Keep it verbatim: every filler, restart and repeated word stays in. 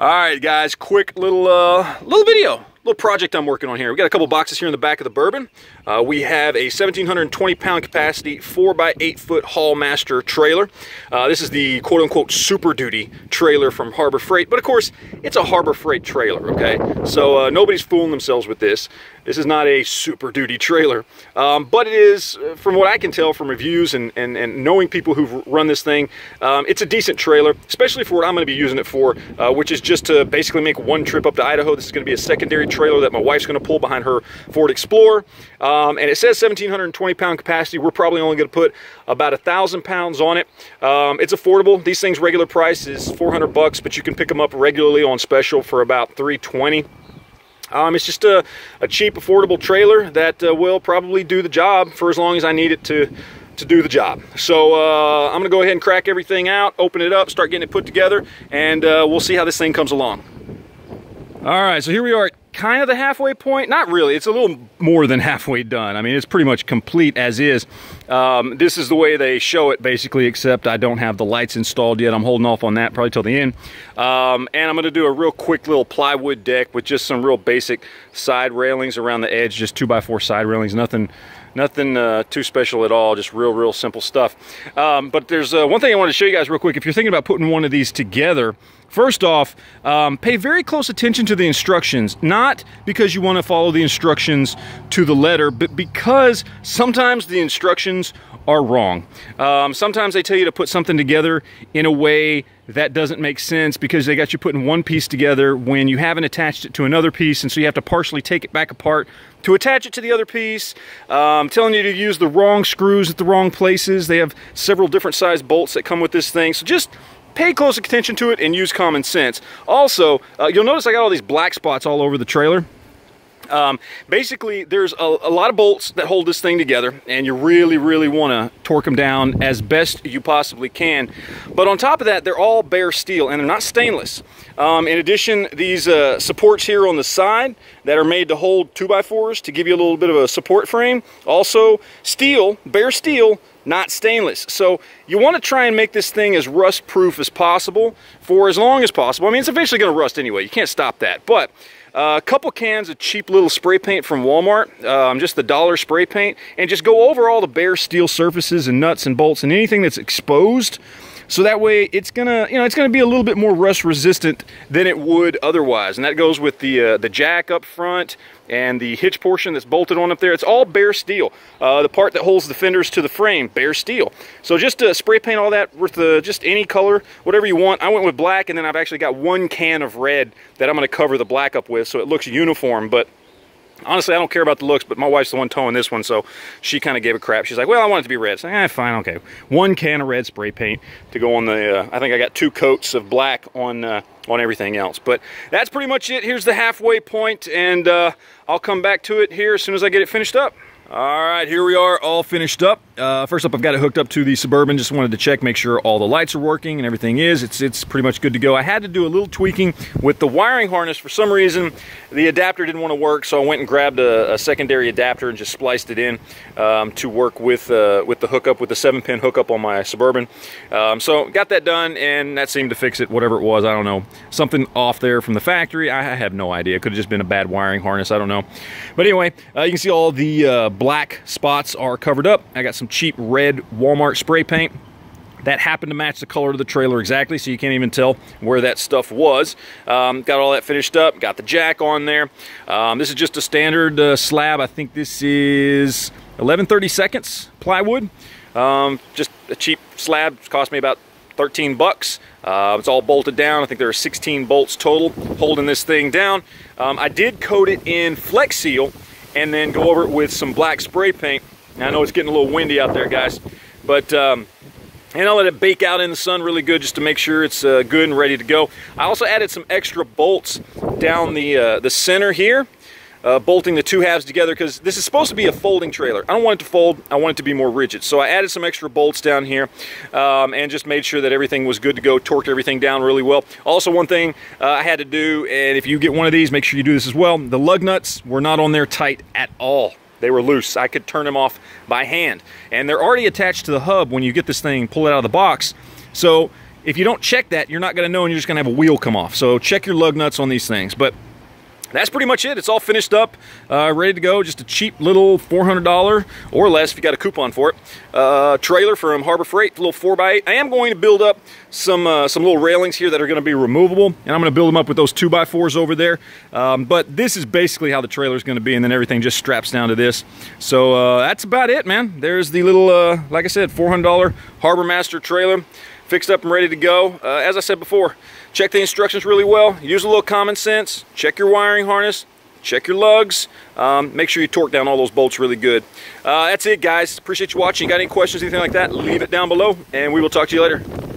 All right, guys, quick little uh, little video, little project I'm working on here. We got a couple boxes here in the back of the Bourbon. Uh, we have a seventeen hundred twenty pound capacity four by eight foot Haulmaster trailer. Uh, this is the quote-unquote Super Duty trailer from Harbor Freight, but of course, it's a Harbor Freight trailer, okay? So uh, nobody's fooling themselves with this. This is not a Super Duty trailer, um, but it is, from what I can tell from reviews and, and, and knowing people who've run this thing, um, it's a decent trailer, especially for what I'm going to be using it for, uh, which is just to basically make one trip up to Idaho. This is going to be a secondary trailer that my wife's going to pull behind her Ford Explorer, um, and it says seventeen hundred twenty pound capacity. We're probably only going to put about a thousand pounds on it. Um, it's affordable. These things regular price is four hundred bucks, but you can pick them up regularly on special for about three twenty. Um, it's just a, a cheap, affordable trailer that uh, will probably do the job for as long as I need it to, to do the job. So uh, I'm going to go ahead and crack everything out, open it up, start getting it put together, and uh, we'll see how this thing comes along. All right, so here we are at kind of the halfway point. Not really. It's a little more than halfway done. I mean, it's pretty much complete as is. Um, this is the way they show it, basically, except I don't have the lights installed yet. I'm holding off on that probably till the end. Um, and I'm going to do a real quick little plywood deck with just some real basic side railings around the edge, just two by four side railings, nothing Nothing uh, too special at all, just real, real simple stuff. Um, but there's uh, one thing I want to show you guys real quick. If you're thinking about putting one of these together, first off, um, pay very close attention to the instructions. Not because you want to follow the instructions to the letter, but because sometimes the instructions are wrong. Um, sometimes they tell you to put something together in a way that doesn't make sense because they got you putting one piece together when you haven't attached it to another piece, and so you have to partially take it back apart to attach it to the other piece. Um, telling you to use the wrong screws at the wrong places. They have several different size bolts that come with this thing, so just pay close attention to it and use common sense. Also, uh, you'll notice I got all these black spots all over the trailer. Um, basically, there's a, a lot of bolts that hold this thing together, and you really, really want to torque them down as best you possibly can. But on top of that, they're all bare steel, and they're not stainless. Um, in addition, these uh, supports here on the side that are made to hold two by fours to give you a little bit of a support frame, also steel, bare steel, not stainless. So you want to try and make this thing as rust proof as possible for as long as possible. I mean, it's eventually going to rust anyway. You can't stop that. But uh, a couple cans of cheap little spray paint from Walmart, um, just the dollar spray paint, and just go over all the bare steel surfaces and nuts and bolts and anything that's exposed. So that way it's gonna, you know, it's gonna be a little bit more rust resistant than it would otherwise. And that goes with the uh, the jack up front and the hitch portion that's bolted on up there. It's all bare steel. Uh, the part that holds the fenders to the frame, bare steel. So just uh, spray paint all that with uh, just any color, whatever you want. I went with black, and then I've actually got one can of red that I'm gonna cover the black up with so it looks uniform. But honestly, I don't care about the looks, but my wife's the one towing this one, so she kind of gave a crap. She's like, well, I want it to be red. So, ah, fine, okay. One can of red spray paint to go on the, uh, I think I got two coats of black on uh, on everything else. But that's pretty much it. Here's the halfway point, and uh, I'll come back to it here as soon as I get it finished up. All right, here we are, all finished up. Uh, first up, I've got it hooked up to the Suburban. Just wanted to check, make sure all the lights are working and everything is. It's, it's pretty much good to go. I had to do a little tweaking with the wiring harness. For some reason, the adapter didn't want to work, so I went and grabbed a, a secondary adapter and just spliced it in um, to work with, uh, with the hookup, with the seven pin hookup on my Suburban. Um, so got that done, and that seemed to fix it, whatever it was. I don't know. Something off there from the factory. I have no idea. It could have just been a bad wiring harness. I don't know. But anyway, uh, you can see all the Uh, black spots are covered up. I got some cheap red Walmart spray paint that happened to match the color of the trailer exactly, so you can't even tell where that stuff was. Um, got all that finished up, got the jack on there. Um, this is just a standard uh, slab. I think this is eleven thirty-seconds plywood. Um, just a cheap slab. It cost me about thirteen bucks. Uh, it's all bolted down. I think there are sixteen bolts total holding this thing down. Um, I did coat it in Flex Seal and then go over it with some black spray paint. Now, I know it's getting a little windy out there, guys, but um, and I'll let it bake out in the sun really good just to make sure it's uh, good and ready to go. I also added some extra bolts down the, uh, the center here, uh, bolting the two halves together because this is supposed to be a folding trailer. I don't want it to fold. I want it to be more rigid. So I added some extra bolts down here um, and just made sure that everything was good to go, torqued everything down really well. Also, one thing uh, I had to do, and if you get one of these, make sure you do this as well, the lug nuts were not on there tight at all. They were loose. I could turn them off by hand. And they're already attached to the hub when you get this thing, pull it out of the box. So if you don't check that, you're not going to know, and you're just going to have a wheel come off. So check your lug nuts on these things. But that's pretty much it. It's all finished up, uh, ready to go. Just a cheap little four hundred dollars or less if you got a coupon for it. Uh, trailer from Harbor Freight, a little four by eight. I am going to build up some uh, some little railings here that are going to be removable, and I'm going to build them up with those two by fours over there. Um, but this is basically how the trailer is going to be, and then everything just straps down to this. So uh, that's about it, man. There's the little, uh, like I said, four hundred dollar Haulmaster trailer. Fixed up and ready to go. Uh, as I said before, check the instructions really well. Use a little common sense. Check your wiring harness. Check your lugs. Um, make sure you torque down all those bolts really good. Uh, that's it, guys. Appreciate you watching. Got any questions, anything like that, leave it down below, and we will talk to you later.